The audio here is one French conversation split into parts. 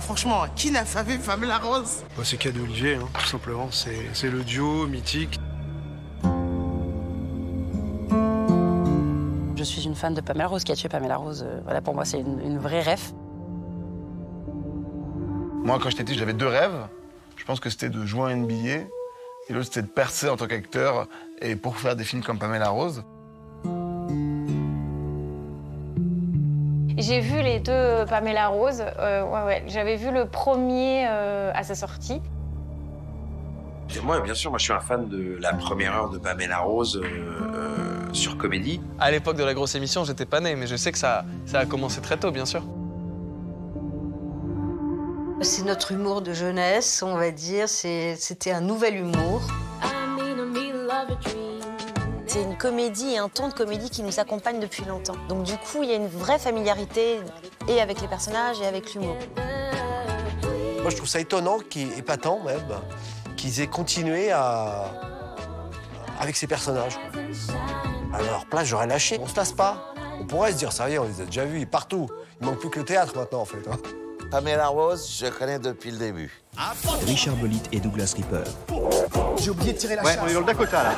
alors franchement, qui n'a pas vu Pamela Rose? Bah, c'est KDO Olivier, hein, tout simplement. C'est le duo mythique. Je suis une fan de Pamela Rose, qui a tué Pamela Rose. Voilà, pour moi, c'est une vraie rêve. Moi, quand j'étais petit, j'avais deux rêves. Je pense que c'était de jouer à NBA et l'autre, c'était de percer en tant qu'acteur et pour faire des films comme Pamela Rose. J'ai vu les deux Pamela Rose. Ouais. J'avais vu le premier à sa sortie. Et moi, bien sûr, moi, je suis un fan de la première heure de Pamela Rose sur Comédie. À l'époque de la grosse émission, j'étais pas né, mais je sais que ça a commencé très tôt, bien sûr. C'est notre humour de jeunesse, on va dire. C'était un nouvel humour. C'est une comédie et un ton de comédie qui nous accompagne depuis longtemps. Donc du coup, il y a une vraie familiarité et avec les personnages et avec l'humour. Moi, je trouve ça étonnant, épatant même, qu'ils aient continué avec ces personnages. À leur place, j'aurais lâché. On se lasse pas. On pourrait se dire, ça y est, on les a déjà vus partout. Il manque plus que le théâtre maintenant, en fait. Hein. Pamela Rose, je connais depuis le début. Richard Bullit et Douglas Riper. J'ai oublié de tirer la chasse. On est dans le Dakota, là.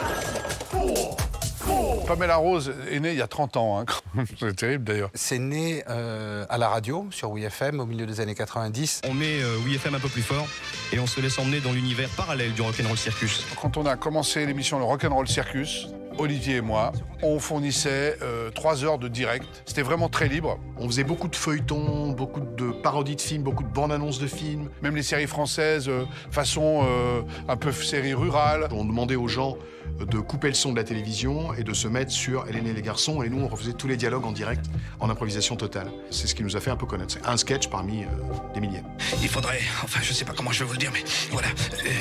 Pamela Rose est née il y a 30 ans, hein. C'est terrible d'ailleurs. C'est né à la radio, sur WFM, au milieu des années 90. On met WFM un peu plus fort et on se laisse emmener dans l'univers parallèle du Rock'n'Roll Circus. Quand on a commencé l'émission Le Rock'n'Roll Circus, Olivier et moi, on fournissait 3 heures de direct. C'était vraiment très libre. On faisait beaucoup de feuilletons, beaucoup de parodies de films, beaucoup de bandes-annonces de films. Même les séries françaises, façon un peu série rurale. On demandait aux gens de couper le son de la télévision et de se mettre sur Hélène et les garçons. Et nous, on refaisait tous les dialogues en direct, en improvisation totale. C'est ce qui nous a fait un peu connaître. C'est un sketch parmi des milliers. Il faudrait, enfin, je sais pas comment je vais vous le dire, mais voilà,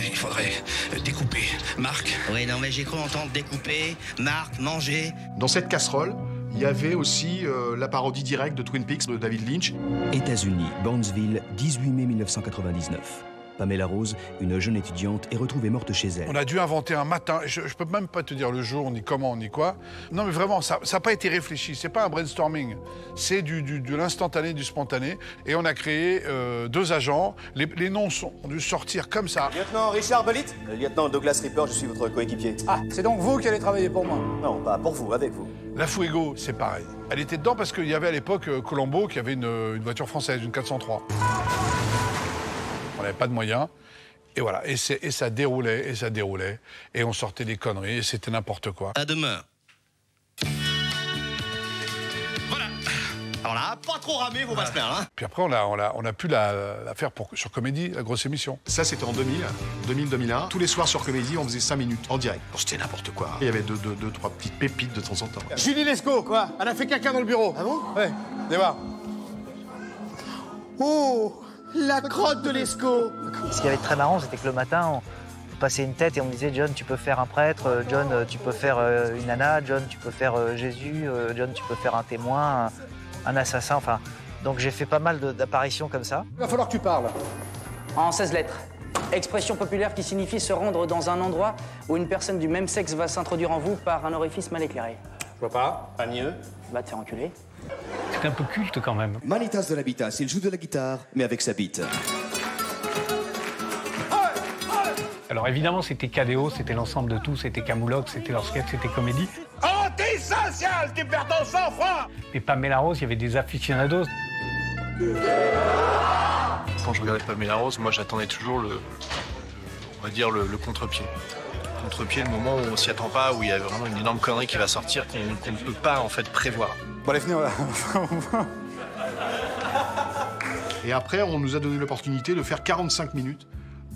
il faudrait découper Marc. Oui, non, mais j'ai cru entendre découper Marc, manger. Dans cette casserole, il y avait aussi la parodie directe de Twin Peaks de David Lynch. États-Unis, Barnesville, 18 mai 1999. Pamela Rose, une jeune étudiante, est retrouvée morte chez elle. On a dû inventer un matin, je peux même pas te dire le jour, ni comment, ni quoi. Non mais vraiment, ça n'a pas été réfléchi, c'est pas un brainstorming. C'est de l'instantané, du spontané. Et on a créé 2 agents, les noms ont dû sortir comme ça. Lieutenant Richard Bullit. Lieutenant Douglas Riper, je suis votre coéquipier. Ah, c'est donc vous qui allez travailler pour moi? Non, pas pour vous, avec vous. La Fuego, c'est pareil. Elle était dedans parce qu'il y avait à l'époque Colombo qui avait une voiture française, une 403. On n'avait pas de moyens, et voilà, et ça déroulait, et on sortait des conneries, et c'était n'importe quoi. À demain. Voilà. Alors là, pas trop ramé, faut pas se plaindre, hein. Puis après, on a pu la faire sur Comédie, la grosse émission. Ça, c'était en 2000, 2001. Tous les soirs sur Comédie, on faisait 5 minutes, en direct. C'était n'importe quoi. Il y avait deux, trois petites pépites de temps en temps. Julie Lescaut, quoi. Elle a fait caca dans le bureau. Ah bon? Ouais, venez voir. Oh! La crotte de Lescaut. Ce qui avait de très marrant, c'était que le matin, on passait une tête et on me disait « John, tu peux faire un prêtre, John, tu peux faire une nana, John, tu peux faire Jésus, John, tu peux faire un témoin, un assassin, enfin... » Donc j'ai fait pas mal d'apparitions comme ça. Il va falloir que tu parles. En 16 lettres. Expression populaire qui signifie se rendre dans un endroit où une personne du même sexe va s'introduire en vous par un orifice mal éclairé. Je vois pas, pas mieux. Va te faire enculer. C'est un peu culte quand même. Manitas de l'habitat, il joue de la guitare, mais avec sa bite. Alors évidemment, c'était KDO, c'était l'ensemble de tout, c'était Kamoulox, c'était leur sketch, c'était Comédie. Antisocial, tu perds ton sang-froid. Mais Pamela Rose, il y avait des aficionados. Quand je regardais Pamela Rose, moi j'attendais toujours le contre-pied. Contre-pied, le moment où on s'y attend pas, où il y a vraiment une énorme connerie qui va sortir, qu'on ne peut pas en fait prévoir. Bon, allez, venez, on va... Et après, on nous a donné l'opportunité de faire 45 minutes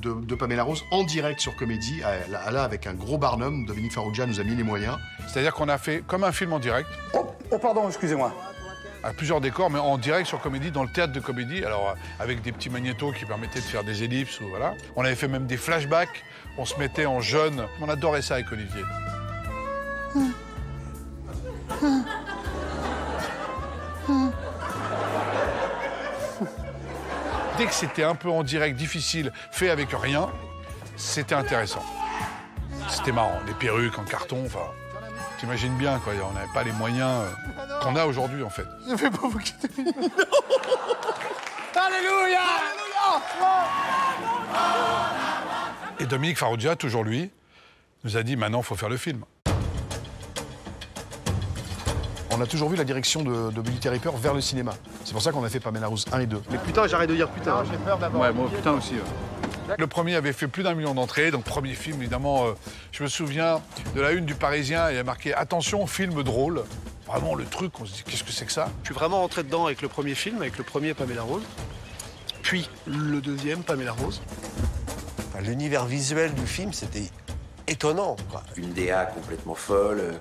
de Pamela Rose en direct sur Comédie. Là, avec un gros barnum, Dominique Farrugia nous a mis les moyens. C'est-à-dire qu'on a fait comme un film en direct. Oh pardon, excusez-moi. À plusieurs décors, mais en direct sur Comédie, dans le théâtre de Comédie, alors avec des petits magnétos qui permettaient de faire des ellipses, ou voilà. On avait fait même des flashbacks, on se mettait en jeune. On adorait ça avec Olivier. Dès que c'était un peu en direct, difficile, fait avec rien, c'était intéressant. C'était marrant, des perruques en carton, enfin... T'imagines bien, quoi, on n'avait pas les moyens qu'on a aujourd'hui, en fait. Je ne vais pas vous quitter. Alléluia! Alléluia! Et Dominique Farrugia, toujours lui, nous a dit maintenant il faut faire le film. On a toujours vu la direction de Bullit et Riper vers le cinéma. C'est pour ça qu'on a fait Pamela Rose 1 et 2. Mais putain, j'arrête de dire putain. J'ai peur d'avoir... Ouais, moi putain aussi. Le premier avait fait plus d'un million d'entrées, donc premier film, évidemment, je me souviens de la une du Parisien, il y a marqué « Attention, film drôle ». Vraiment, le truc, on se dit « Qu'est-ce que c'est que ça ?» Je suis vraiment rentré dedans avec le premier film, avec le premier Pamela Rose, puis le deuxième Pamela Rose. L'univers visuel du film, c'était étonnant, quoi. Une DA complètement folle,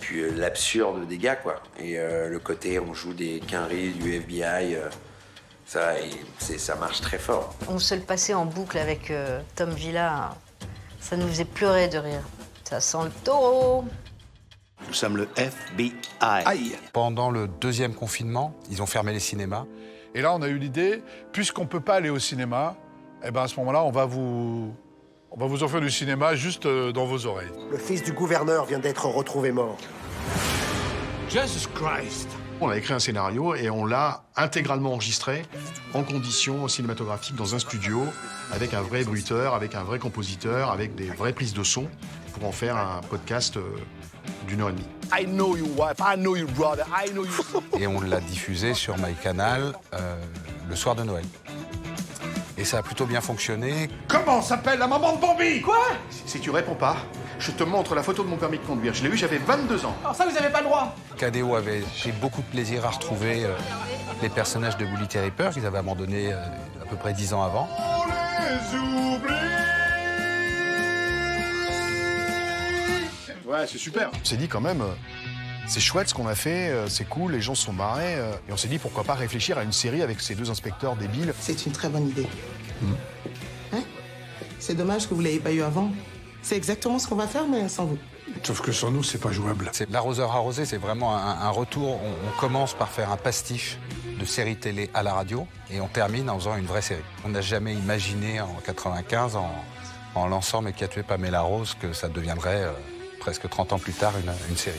puis l'absurde des gars, quoi. Et le côté, on joue des quinries du FBI... Ça, ça marche très fort. On se le passait en boucle avec Tom Villa. Ça nous faisait pleurer de rire. Ça sent le taureau. Nous sommes le FBI. Aïe. Pendant le deuxième confinement, ils ont fermé les cinémas. Et là, on a eu l'idée, puisqu'on ne peut pas aller au cinéma, eh ben, à ce moment-là, on va vous offrir du cinéma juste dans vos oreilles. Le fils du gouverneur vient d'être retrouvé mort. Jesus Christ. On a écrit un scénario et on l'a intégralement enregistré en conditions cinématographiques dans un studio avec un vrai bruiteur, avec un vrai compositeur, avec des vraies prises de son pour en faire un podcast d'1h30. I know your wife, I know your brother, I know your... Et on l'a diffusé sur MyCanal le soir de Noël. Et ça a plutôt bien fonctionné. Comment s'appelle la maman de Bambi? Quoi? Si tu réponds pas, je te montre la photo de mon permis de conduire. Je l'ai eu, j'avais 22 ans. Alors ça, vous n'avez pas le droit. KDO avait pris beaucoup de plaisir à retrouver les personnages de Bullit et Riper qu'ils avaient abandonnés à peu près 10 ans avant. On les oublie. Ouais, c'est super. On s'est dit quand même, c'est chouette ce qu'on a fait, c'est cool, les gens se sont marrés. Et on s'est dit pourquoi pas réfléchir à une série avec ces deux inspecteurs débiles. C'est une très bonne idée. Mmh. Hein? C'est dommage que vous ne l'ayez pas eu avant. C'est exactement ce qu'on va faire, mais sans vous. Sauf que sans nous, c'est pas jouable. C'est L'Arroseur arrosé, c'est vraiment un retour. On commence par faire un pastiche de série télé à la radio et on termine en faisant une vraie série. On n'a jamais imaginé en 95, en lançant Mais qui a tué Pamela Rose, que ça deviendrait presque 30 ans plus tard une série.